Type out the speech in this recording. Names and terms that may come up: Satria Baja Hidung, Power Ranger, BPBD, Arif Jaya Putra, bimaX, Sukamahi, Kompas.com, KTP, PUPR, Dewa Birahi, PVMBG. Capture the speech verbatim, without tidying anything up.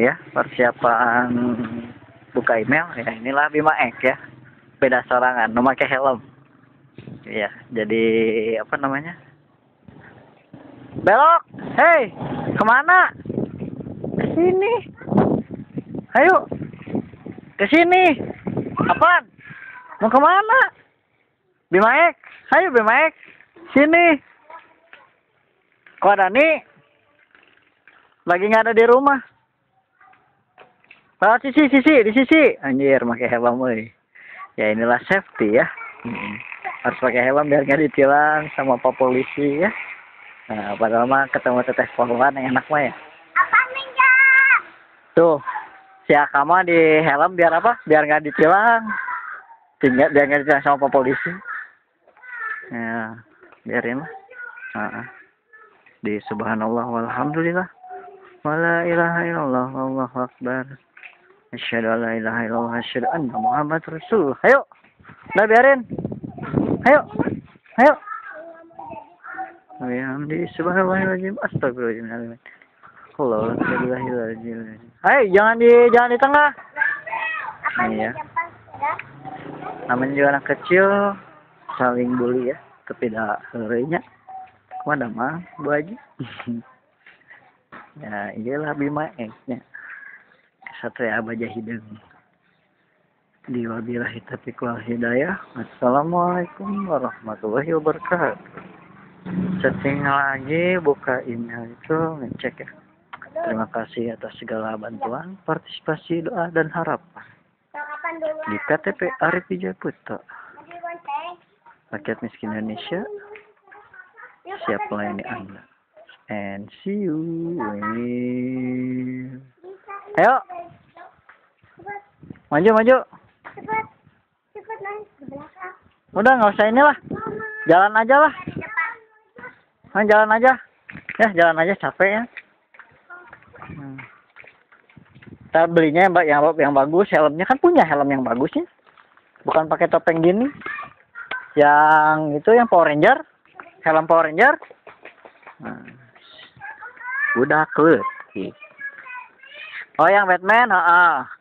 ya, persiapan buka email ya. Inilah bimaX ya, beda sorangan, memakai helm ya. Jadi apa namanya, belok, hei kemana, kesini, ayo kesini, apaan, mau kemana, bimaX, ayo bimaX sini. Kok ada nih lagi nggak ada di rumah. Bawa sisi, sisi, di sisi. Anjir, pakai helm, woy. Ya inilah safety ya. Hmm. Harus pakai helm biar nggak ditilang sama pak polisi ya. Nah, padahal mah ketemu teteh poluan yang enak mah ya. Apa nih enggak? Tuh, si Akama di helm biar apa? Biar nggak ditilang. Tinggal biar nggak ditilang sama pak polisi. Ya, biarin lah. Uh-uh. Di subhanallah walhamdulillah. Wa la ilaha illallah wallahu akbar. Asyhadu an la ilaha illallah wa asyhadu anna Muhammadar Rasul. Ayo. Udah biarin. Ayo. Ayo. Alhamdulillah subhanallahirrahmanirrahim. Astagfirullahaladzim. Allahu akbar. Ayo, jangan di jangan di tengah. Iya. Namanya juga anak kecil saling bully ya. Kepeda heureunya. Kemana mah Bu Haji? Ya, iyalah bimaX-nya. Satria Baja Hidung. Dewa Birahi Taufiq wal Hidayah. Assalamualaikum warahmatullahi wabarakatuh. Setting lagi buka email itu, ngecek ya. Terima kasih atas segala bantuan, partisipasi, doa, dan harapan. Di K T P Arif Jaya Putra. Rakyat miskin Indonesia, siap melayani Anda. And see you when... Ayo. Maju, maju. Cepat. Cepat naik ke belakang. Udah, nggak usah inilah. Jalan aja lah. Nah, jalan aja. Ya, jalan aja. Capek ya. Hmm. Kita belinya yang, yang, yang bagus. Helmnya kan punya helm yang bagus ya. Bukan pakai topeng gini. Yang itu, yang Power Ranger. Helm Power Ranger. Hmm. Udah klik. Oh yang Batman, ah.